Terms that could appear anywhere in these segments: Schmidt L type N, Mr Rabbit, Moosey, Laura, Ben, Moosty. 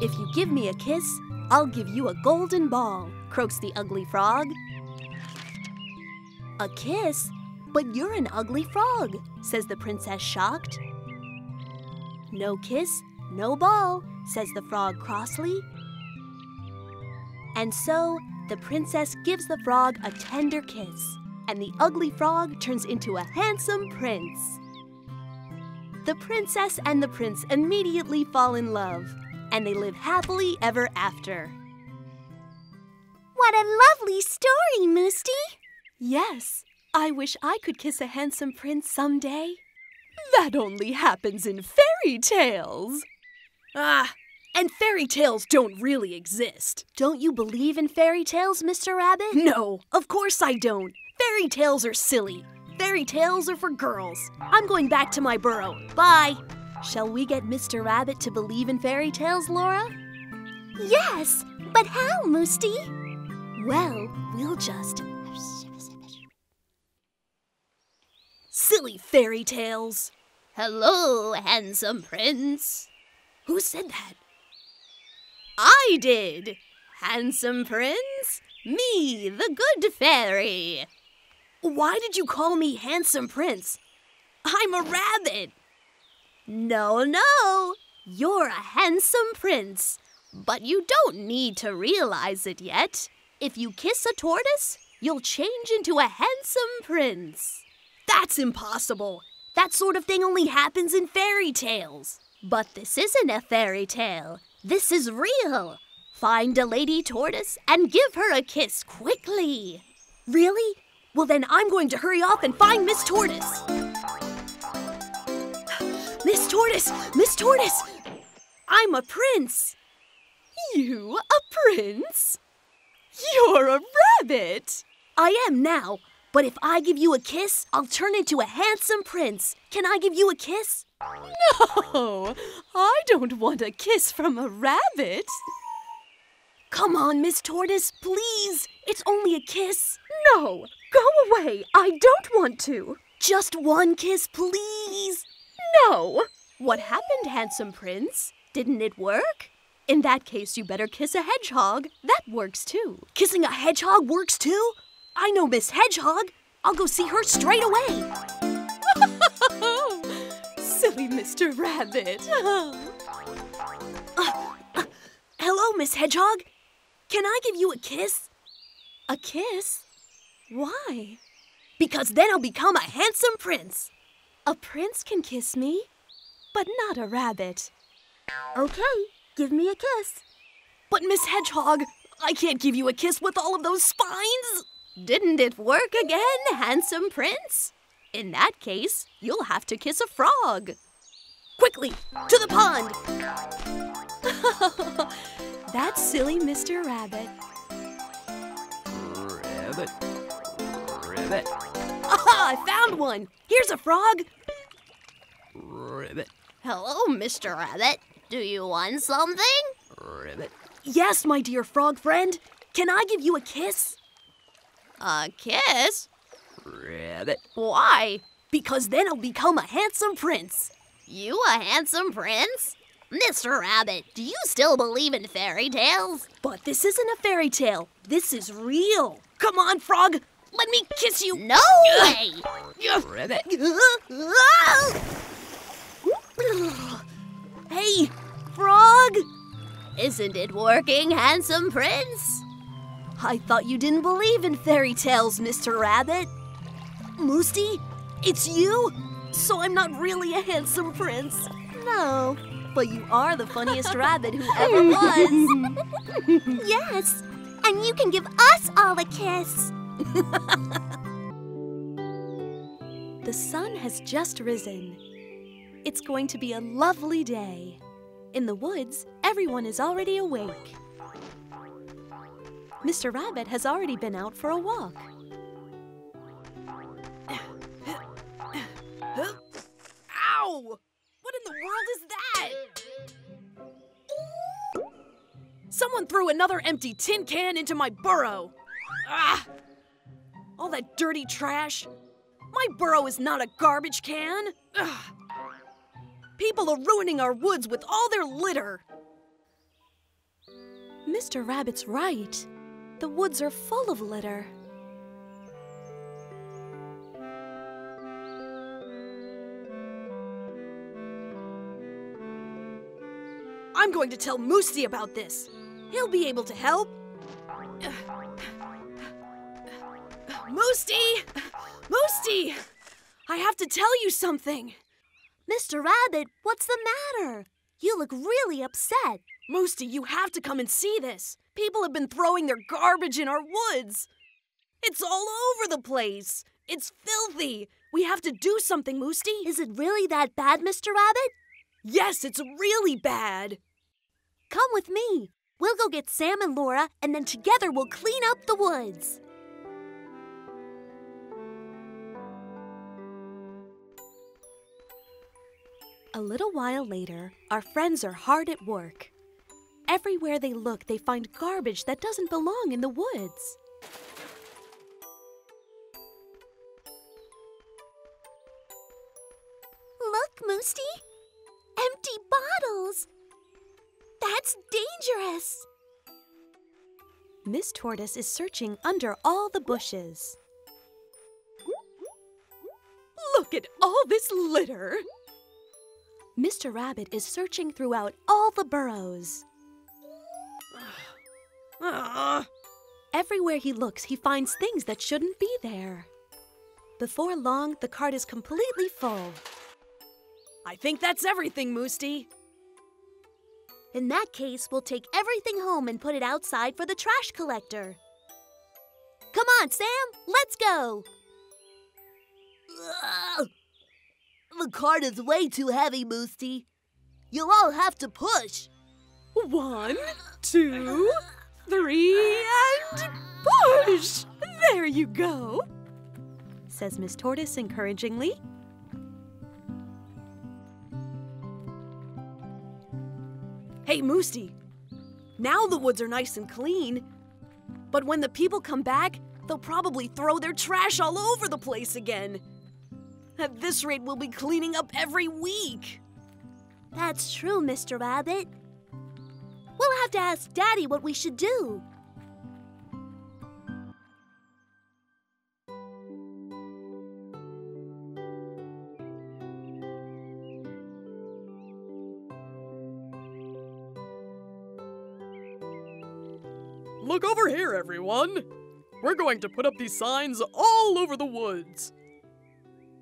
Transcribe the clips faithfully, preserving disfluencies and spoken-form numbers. If you give me a kiss, I'll give you a golden ball, croaks the ugly frog. A kiss? But you're an ugly frog, says the princess, shocked. No kiss, no ball, says the frog crossly. And so, the princess gives the frog a tender kiss, and the ugly frog turns into a handsome prince. The princess and the prince immediately fall in love, and they live happily ever after. What a lovely story, Moosty! Yes, I wish I could kiss a handsome prince someday. That only happens in fairy tales. Ah, and fairy tales don't really exist. Don't you believe in fairy tales, Mister Rabbit? No, of course I don't. Fairy tales are silly. Fairy tales are for girls. I'm going back to my burrow. Bye. Shall we get Mister Rabbit to believe in fairy tales, Laura? Yes, but how, Moosty? Well, we'll just... Silly fairy tales. Hello, handsome prince. Who said that? I did. Handsome prince, me, the good fairy. Why did you call me handsome prince? I'm a rabbit. No, no, you're a handsome prince, but you don't need to realize it yet. If you kiss a tortoise, you'll change into a handsome prince. That's impossible. That sort of thing only happens in fairy tales. But this isn't a fairy tale. This is real. Find a lady tortoise and give her a kiss quickly. Really? Well, then I'm going to hurry off and find Miss Tortoise. Miss Tortoise! Miss Tortoise! I'm a prince! You a prince? You're a rabbit! I am now, but if I give you a kiss, I'll turn into a handsome prince. Can I give you a kiss? No! I don't want a kiss from a rabbit! Come on, Miss Tortoise, please! It's only a kiss! No! Go away! I don't want to! Just one kiss, please! No! What happened, handsome prince? Didn't it work? In that case, you better kiss a hedgehog. That works, too. Kissing a hedgehog works, too? I know Miss Hedgehog. I'll go see her straight away. Silly Mister Rabbit. uh, uh, hello, Miss Hedgehog. Can I give you a kiss? A kiss? Why? Because then I'll become a handsome prince. A prince can kiss me, but not a rabbit. Okay, give me a kiss. But Miss Hedgehog, I can't give you a kiss with all of those spines. Didn't it work again, handsome prince? In that case, you'll have to kiss a frog. Quickly, to the pond! That's silly Mister Rabbit. Rabbit, rabbit. Ah, I found one! Here's a frog! Ribbit. Hello, Mister Rabbit. Do you want something? Ribbit. Yes, my dear frog friend. Can I give you a kiss? A kiss? Ribbit. Why? Because then I'll become a handsome prince. You a handsome prince? Mister Rabbit, do you still believe in fairy tales? But this isn't a fairy tale. This is real. Come on, frog. Let me kiss you! No way! Rabbit. Hey, frog! Isn't it working, handsome prince? I thought you didn't believe in fairy tales, Mister Rabbit. Moosty, it's you? So I'm not really a handsome prince. No, but you are the funniest rabbit who ever was. Yes, and you can give us all a kiss. The sun has just risen. It's going to be a lovely day. In the woods, everyone is already awake. Mister Rabbit has already been out for a walk. Ow! What in the world is that? Someone threw another empty tin can into my burrow. Ah! All that dirty trash. My burrow is not a garbage can. Ugh. People are ruining our woods with all their litter. Mister Rabbit's right. The woods are full of litter. I'm going to tell Moosey about this. He'll be able to help. Moosey! Moosey! I have to tell you something. Mister Rabbit, what's the matter? You look really upset. Moosey, you have to come and see this. People have been throwing their garbage in our woods. It's all over the place. It's filthy. We have to do something, Moosey. Is it really that bad, Mister Rabbit? Yes, it's really bad. Come with me. We'll go get Sam and Laura, and then together we'll clean up the woods. A little while later, our friends are hard at work. Everywhere they look, they find garbage that doesn't belong in the woods. Look, Moosey! Empty bottles! That's dangerous! Miss Tortoise is searching under all the bushes. Look at all this litter! Mister Rabbit is searching throughout all the burrows. Uh. Everywhere he looks, he finds things that shouldn't be there. Before long, the cart is completely full. I think that's everything, Moosey. In that case, we'll take everything home and put it outside for the trash collector. Come on, Sam, let's go! Ugh. The cart is way too heavy, Moosey. You'll all have to push. One, two, three, and push! There you go, says Miss Tortoise encouragingly. Hey, Moosey, now the woods are nice and clean, but when the people come back, they'll probably throw their trash all over the place again. At this rate, we'll be cleaning up every week. That's true, Mister Rabbit. We'll have to ask Daddy what we should do. Look over here, everyone. We're going to put up these signs all over the woods.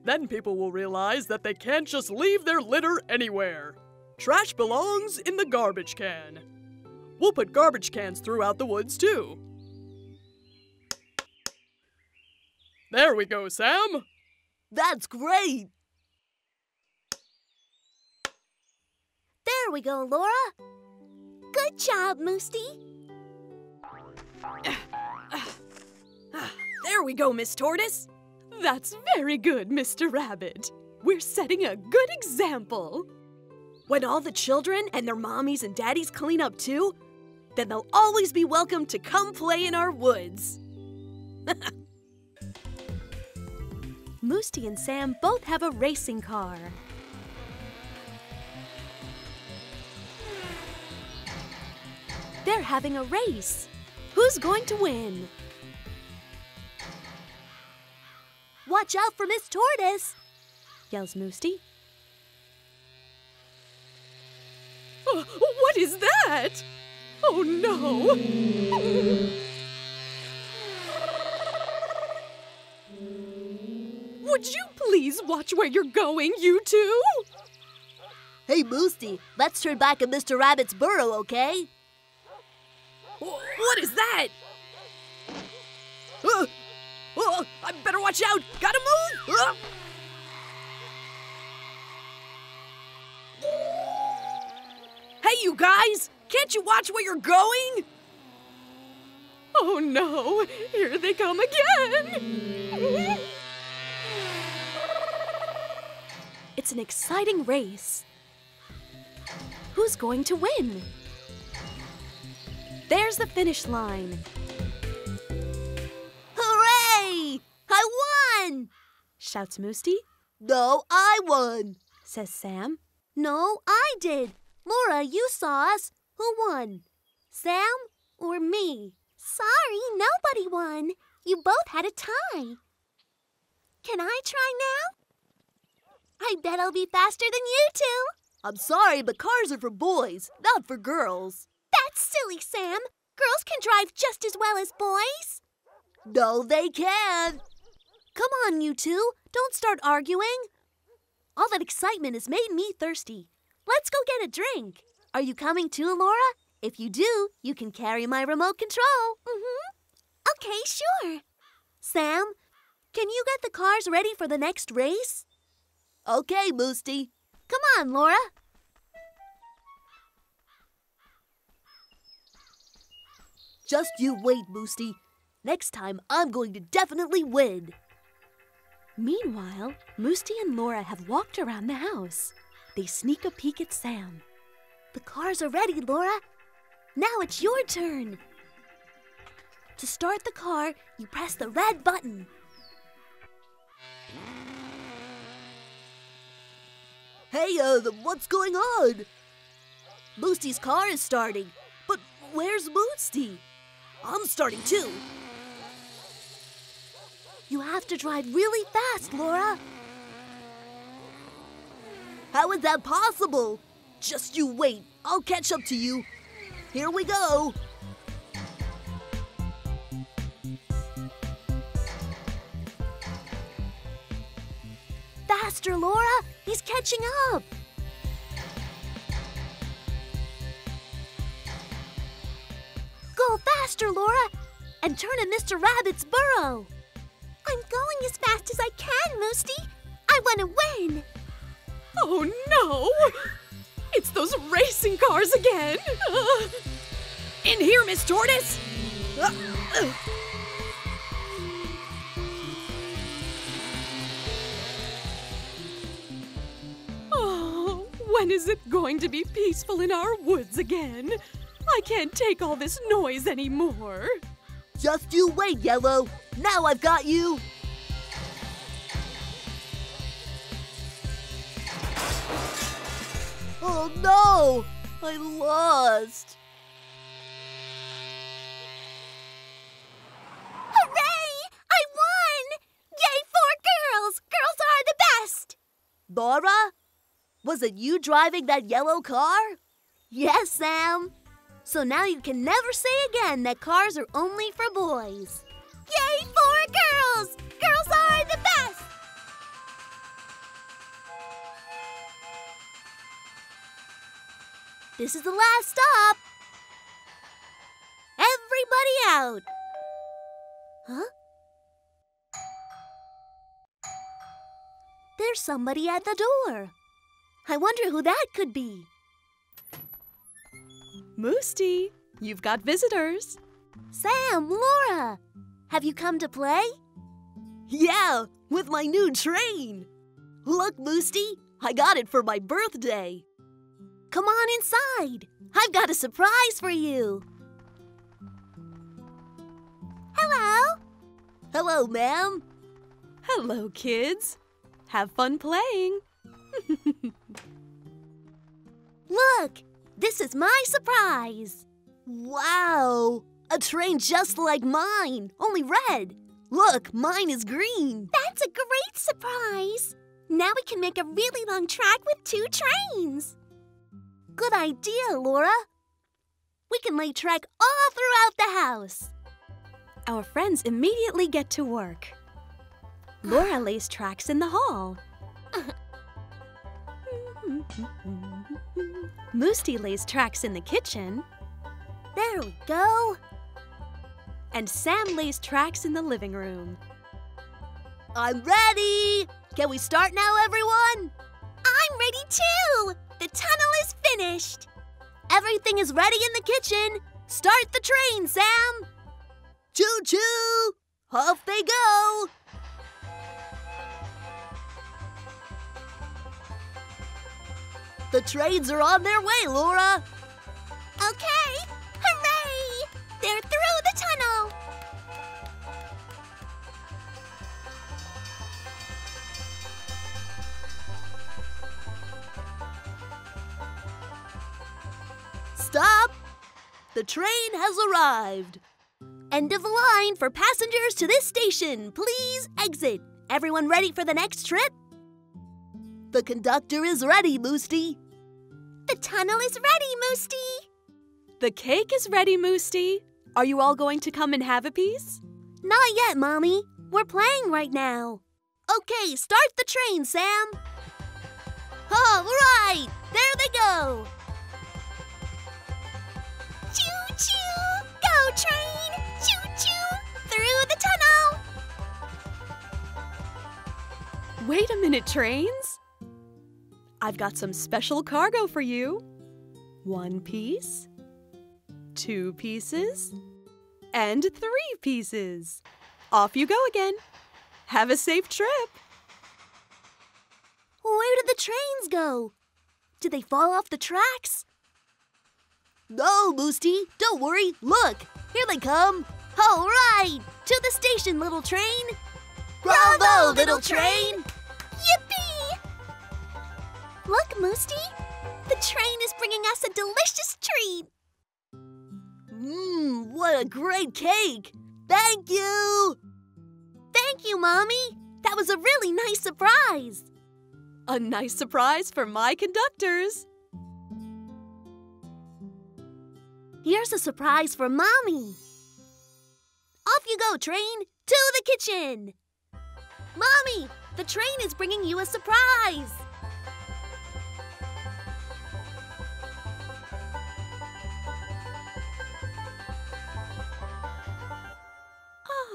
Then people will realize that they can't just leave their litter anywhere. Trash belongs in the garbage can. We'll put garbage cans throughout the woods, too. There we go, Sam. That's great. There we go, Laura. Good job, Moosey. There we go, Miss Tortoise. That's very good, Mister Rabbit. We're setting a good example. When all the children and their mommies and daddies clean up too, then they'll always be welcome to come play in our woods. Moosey and Sam both have a racing car. They're having a race. Who's going to win? Watch out for Miss Tortoise, yells Moosey. Oh, what is that? Oh, no! Would you please watch where you're going, you two? Hey, Moosey, let's turn back at Mister Rabbit's burrow, okay? What is that? Uh, uh, I better watch out! Gotta move! Uh. Hey, you guys! Can't you watch where you're going? Oh no! Here they come again! It's an exciting race. Who's going to win? There's the finish line. Hooray! I won! Shouts Moosey. No, I won, says Sam. No, I did. Laura, you saw us. Who won? Sam, or me? Sorry, nobody won. You both had a tie. Can I try now? I bet I'll be faster than you two. I'm sorry, but cars are for boys, not for girls. That's silly, Sam. Girls can drive just as well as boys. No, they can't. Come on, you two. Don't start arguing. All that excitement has made me thirsty. Let's go get a drink. Are you coming too, Laura? If you do, you can carry my remote control. Mm-hmm. Okay, sure. Sam, can you get the cars ready for the next race? Okay, Boosty. Come on, Laura. Just you wait, Boosty. Next time, I'm going to definitely win. Meanwhile, Moosty and Laura have walked around the house. They sneak a peek at Sam. The cars are ready, Laura. Now it's your turn. To start the car, you press the red button. Hey, uh, what's going on? Boosty's car is starting, but where's Boosty? I'm starting too. You have to drive really fast, Laura. How is that possible? Just you wait. I'll catch up to you. Here we go. Faster, Laura. He's catching up. Go faster, Laura, and turn in Mister Rabbit's burrow. I'm going as fast as I can, Moosty. I want to win. Oh, no. It's those racing cars again. Uh, in here, Miss Tortoise. Uh, uh. Oh, when is it going to be peaceful in our woods again? I can't take all this noise anymore. Just you wait, Yellow. Now I've got you. Oh no! I lost. Hooray! I won! Yay for girls! Girls are the best! Laura? Was it you driving that yellow car? Yes, Sam. So now you can never say again that cars are only for boys. Yay for girls! Girls are the best! This is the last stop. Everybody out. Huh? There's somebody at the door. I wonder who that could be. Moosty, you've got visitors. Sam, Laura, have you come to play? Yeah, with my new train. Look, Moosty, I got it for my birthday. Come on inside. I've got a surprise for you. Hello. Hello, ma'am. Hello, kids. Have fun playing. Look, this is my surprise. Wow, a train just like mine, only red. Look, mine is green. That's a great surprise. Now we can make a really long track with two trains. Good idea, Laura. We can lay track all throughout the house. Our friends immediately get to work. Laura lays tracks in the hall. Moosty lays tracks in the kitchen. There we go. And Sam lays tracks in the living room. I'm ready! Can we start now, everyone? I'm ready too! The tunnel is finished! Everything is ready in the kitchen! Start the train, Sam! Choo-choo! Off they go! The trains are on their way, Laura! Okay! Hooray! They're through the tunnel! Stop! The train has arrived. End of line for passengers to this station. Please exit. Everyone ready for the next trip? The conductor is ready, Moosty. The tunnel is ready, Moosty. The cake is ready, Moosty. Are you all going to come and have a piece? Not yet, Mommy. We're playing right now. Okay, start the train, Sam. All right, there they go. Choo-choo, go train. Choo-choo, through the tunnel. Wait a minute, trains. I've got some special cargo for you. One piece, two pieces, and three pieces. Off you go again. Have a safe trip. Where did the trains go? Did they fall off the tracks? No, Moosty, don't worry. Look, here they come. All right, to the station, little train. Bravo, little train! Yippee! Look, Moosty, the train is bringing us a delicious treat. Mmm, what a great cake! Thank you! Thank you, Mommy. That was a really nice surprise. A nice surprise for my conductors. Here's a surprise for Mommy. Off you go, train, to the kitchen. Mommy, the train is bringing you a surprise.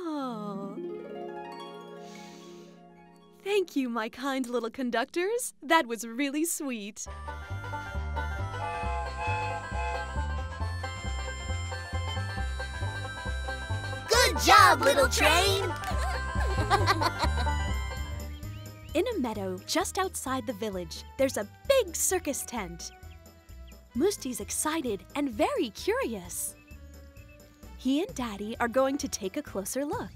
Oh. Thank you, my kind little conductors. That was really sweet. Good job, little train. In a meadow just outside the village, there's a big circus tent. Moosty's excited and very curious. He and Daddy are going to take a closer look.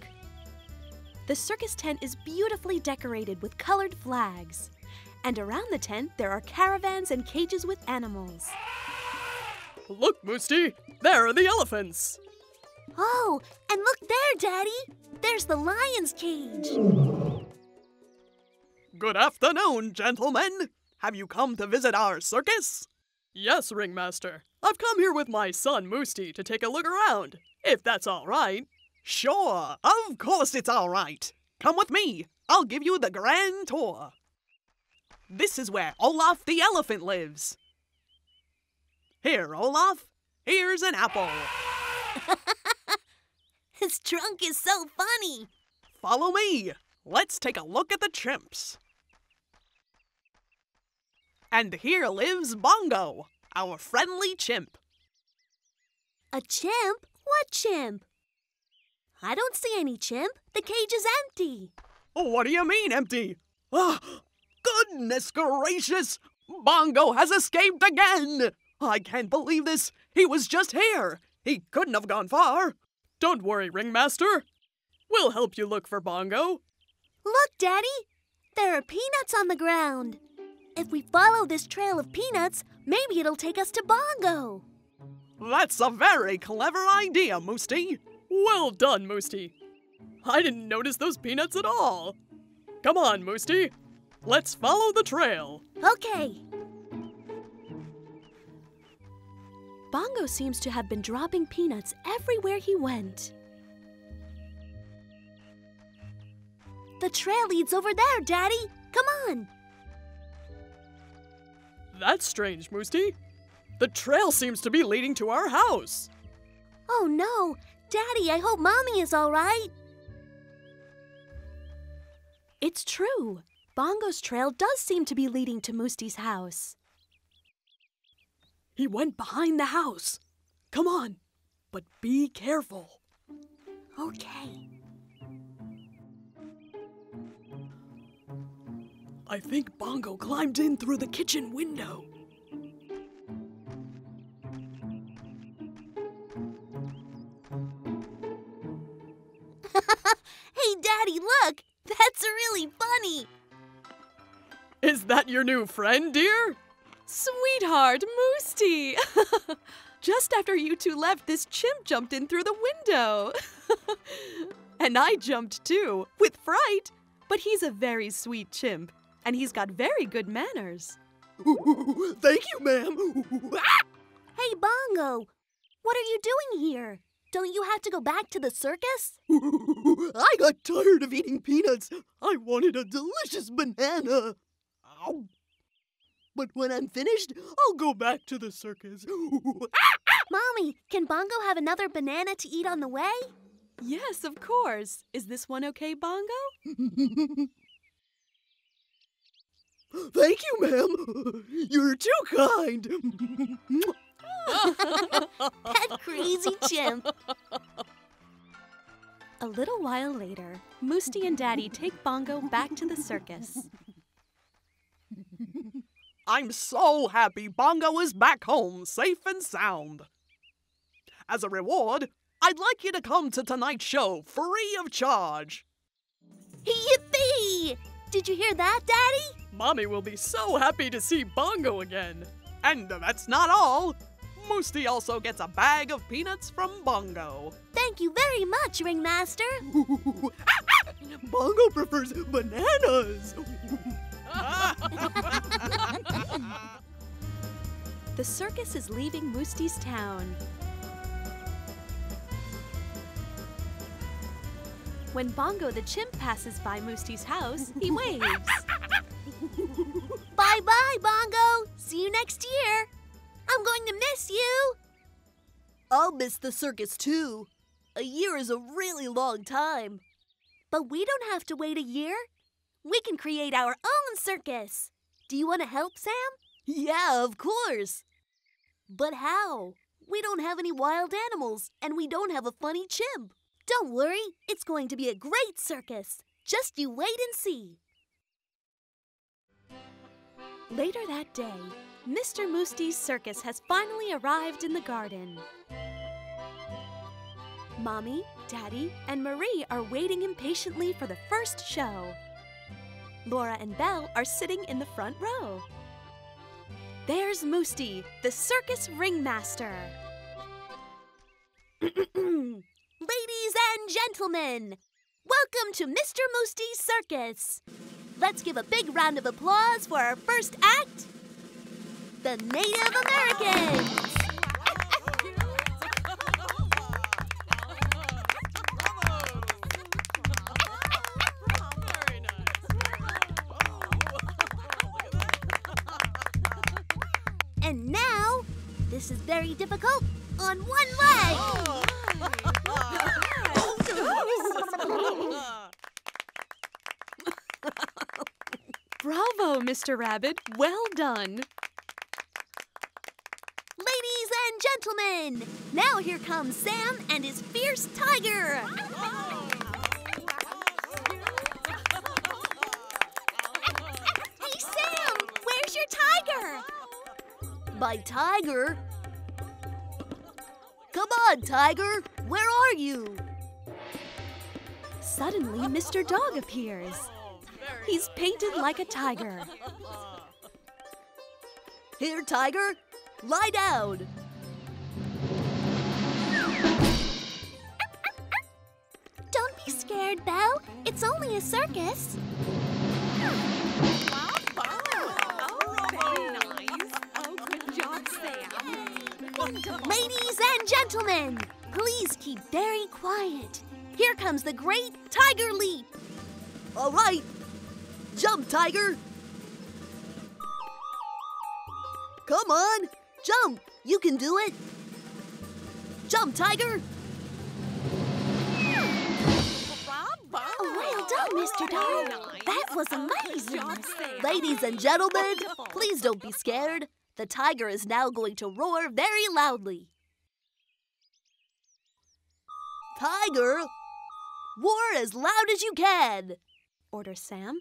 The circus tent is beautifully decorated with colored flags. And around the tent, there are caravans and cages with animals. Look, Moosty, there are the elephants. Oh, and look there, Daddy. There's the lion's cage. Good afternoon, gentlemen. Have you come to visit our circus? Yes, Ringmaster. I've come here with my son, Moosty, to take a look around, if that's all right. Sure, of course it's all right. Come with me. I'll give you the grand tour. This is where Olaf the elephant lives. Here, Olaf. Here's an apple. His trunk is so funny. Follow me. Let's take a look at the chimps. And here lives Bongo, our friendly chimp. A chimp? What chimp? I don't see any chimp. The cage is empty. Oh, what do you mean, empty? Oh, goodness gracious! Bongo has escaped again! I can't believe this. He was just here. He couldn't have gone far. Don't worry, Ringmaster. We'll help you look for Bongo. Look, Daddy. There are peanuts on the ground. If we follow this trail of peanuts, maybe it'll take us to Bongo. That's a very clever idea, Moosty. Well done, Moosty. I didn't notice those peanuts at all. Come on, Moosty. Let's follow the trail. Okay. Bongo seems to have been dropping peanuts everywhere he went. The trail leads over there, Daddy. Come on. That's strange, Moosty. The trail seems to be leading to our house. Oh, no. Daddy, I hope Mommy is all right. It's true. Bongo's trail does seem to be leading to Moosty's house. He went behind the house. Come on, but be careful. Okay. I think Bongo climbed in through the kitchen window. Hey, Daddy, look! That's really funny! Is that your new friend, dear? Sweetheart, Moosty! Just after you two left, this chimp jumped in through the window. And I jumped too, with fright. But he's a very sweet chimp, and he's got very good manners. Thank you, ma'am. Hey, Bongo, what are you doing here? Don't you have to go back to the circus? I got tired of eating peanuts. I wanted a delicious banana. Ow. But when I'm finished, I'll go back to the circus. Mommy, can Bongo have another banana to eat on the way? Yes, of course. Is this one okay, Bongo? Thank you, ma'am. You're too kind. That crazy chimp. A little while later, Moosty and Daddy take Bongo back to the circus. I'm so happy Bongo is back home, safe and sound. As a reward, I'd like you to come to tonight's show free of charge. Yippee! Did you hear that, Daddy? Mommy will be so happy to see Bongo again. And that's not all. Moosty also gets a bag of peanuts from Bongo. Thank you very much, Ringmaster. Bongo prefers bananas. The circus is leaving Moosty's town. When Bongo the chimp passes by Moosty's house, he waves. Bye-bye, Bongo. See you next year. I'm going to miss you. I'll miss the circus, too. A year is a really long time. But we don't have to wait a year. We can create our own circus. Do you want to help, Sam? Yeah, of course. But how? We don't have any wild animals, and we don't have a funny chimp. Don't worry. It's going to be a great circus. Just you wait and see. Later that day, Mister Moosty's circus has finally arrived in the garden. Mommy, Daddy, and Marie are waiting impatiently for the first show. Laura and Belle are sitting in the front row. There's Moosty, the circus ringmaster. Ladies and gentlemen, welcome to Mister Moosty's circus. Let's give a big round of applause for our first act, the Native Americans. And now, this is very difficult on one leg. Oh. Bravo, Mister Rabbit. Well done. Ladies and gentlemen, now here comes Sam and his fierce tiger. Oh. Hey, Sam, where's your tiger? My tiger? Come on, tiger. Where are you? Suddenly, Mister Dog appears. He's painted like a tiger. Here, tiger, lie down. Don't be scared, Belle. It's only a circus. Wow, wow. Oh, very nice. Oh, good job, Sam. Ladies and gentlemen, please keep very quiet. Here comes the great tiger leap. All right. Jump, tiger! Come on, jump! You can do it! Jump, tiger! Well done, Mister Dog! That was amazing! Ladies and gentlemen, please don't be scared. The tiger is now going to roar very loudly. Tiger, roar as loud as you can! Orders Sam.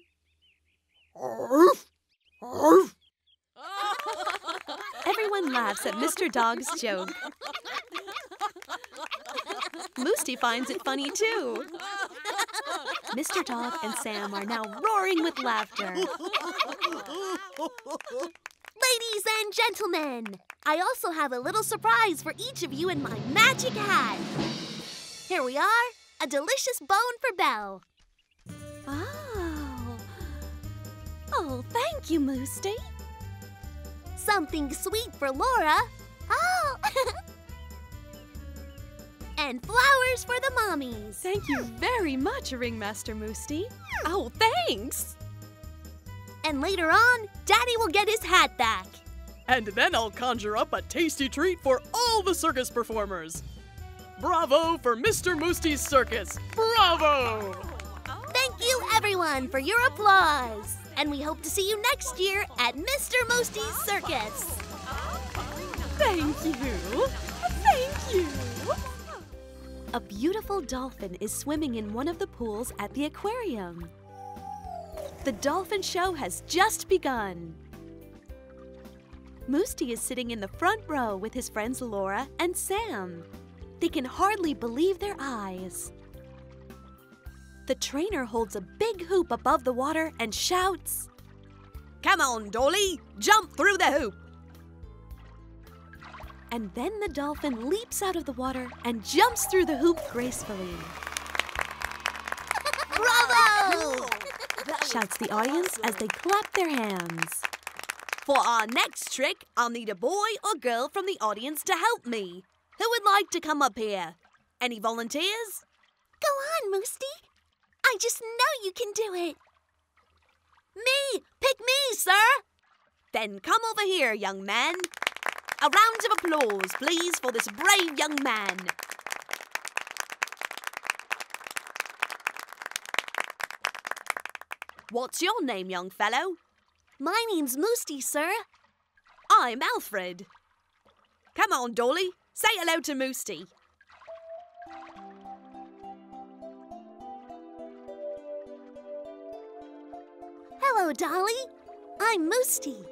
Everyone laughs at Mister Dog's joke. Moosty finds it funny, too. Mister Dog and Sam are now roaring with laughter. Ladies and gentlemen, I also have a little surprise for each of you in my magic hat. Here we are, a delicious bone for Belle. Oh. Oh, thank you, Moosty. Something sweet for Laura. Oh. And flowers for the mommies. Thank you very much, Ringmaster Moosty. Oh, thanks. And later on, Daddy will get his hat back. And then I'll conjure up a tasty treat for all the circus performers. Bravo for Mister Moosty's circus. Bravo! Thank you, everyone, for your applause. And we hope to see you next year at Mister Moosty's circus. Thank you. Thank you. A beautiful dolphin is swimming in one of the pools at the aquarium. The dolphin show has just begun. Moosty is sitting in the front row with his friends Laura and Sam. They can hardly believe their eyes. The trainer holds a big hoop above the water and shouts, "Come on, Dolly, jump through the hoop!" And then the dolphin leaps out of the water and jumps through the hoop gracefully. Bravo! Shouts the audience as they clap their hands. For our next trick, I'll need a boy or girl from the audience to help me. Who would like to come up here? Any volunteers? Go on, Moosty. I just know you can do it. Me! Pick me, sir! Then come over here, young man. A round of applause, please, for this brave young man. What's your name, young fellow? My name's Moosty, sir. I'm Alfred. Come on, Dolly. Say hello to Moosty. Hello, Dolly. I'm Moosty.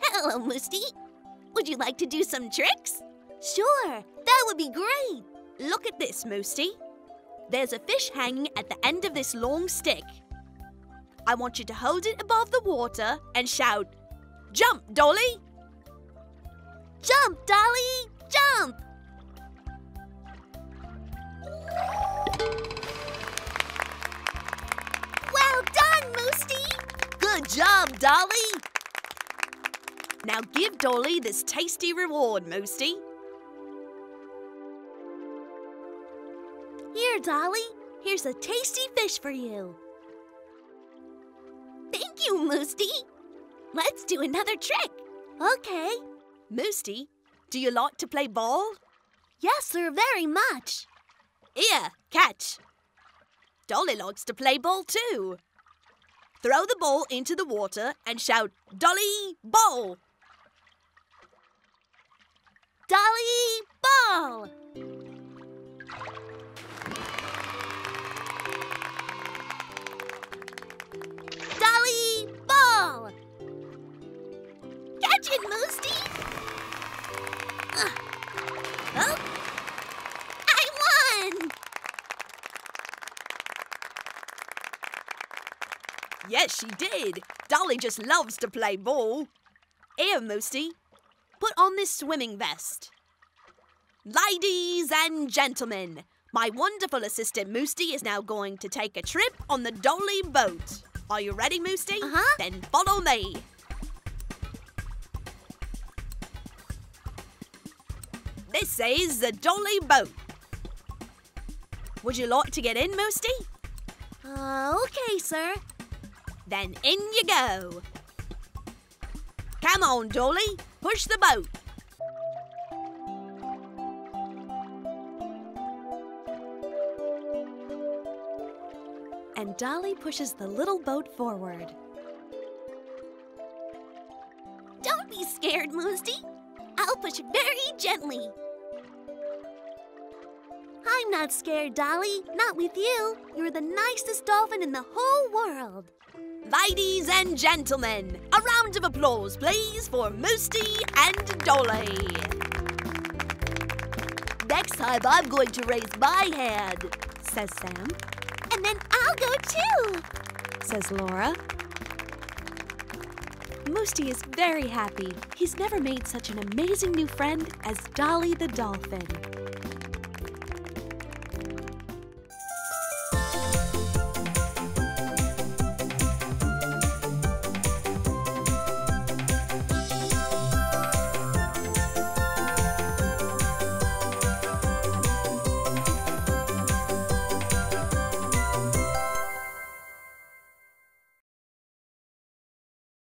Hello, Moosty. Would you like to do some tricks? Sure, that would be great. Look at this, Moosty. There's a fish hanging at the end of this long stick. I want you to hold it above the water and shout, "Jump, Dolly!" Jump, Dolly! Jump! Well done, Moosty! Good job, Dolly! Now give Dolly this tasty reward, Moosty. Here, Dolly. Here's a tasty fish for you. Thank you, Moosty. Let's do another trick. Okay. Moosty, do you like to play ball? Yes, sir, very much. Here, catch. Dolly likes to play ball too. Throw the ball into the water and shout, "Dolly, ball!" Dolly, ball! Dolly, ball! Catch it, Moosty! Uh, oh! I won! Yes, she did. Dolly just loves to play ball. Here, Moosty, put on this swimming vest. Ladies and gentlemen, my wonderful assistant Moosty is now going to take a trip on the Dolly boat. Are you ready, Moosty? Uh-huh. Then follow me. This is the Dolly boat. Would you like to get in, Moosty? Uh, okay, sir. Then in you go. Come on, Dolly. Push the boat. And Dolly pushes the little boat forward. Don't be scared, Moosty. I'll push very gently. I'm not scared, Dolly. Not with you. You're the nicest dolphin in the whole world. Ladies and gentlemen, a round of applause, please, for Moosty and Dolly. Next time, I'm going to raise my hand, says Sam. And then I'll go too, says Laura. Moosty is very happy. He's never made such an amazing new friend as Dolly the dolphin.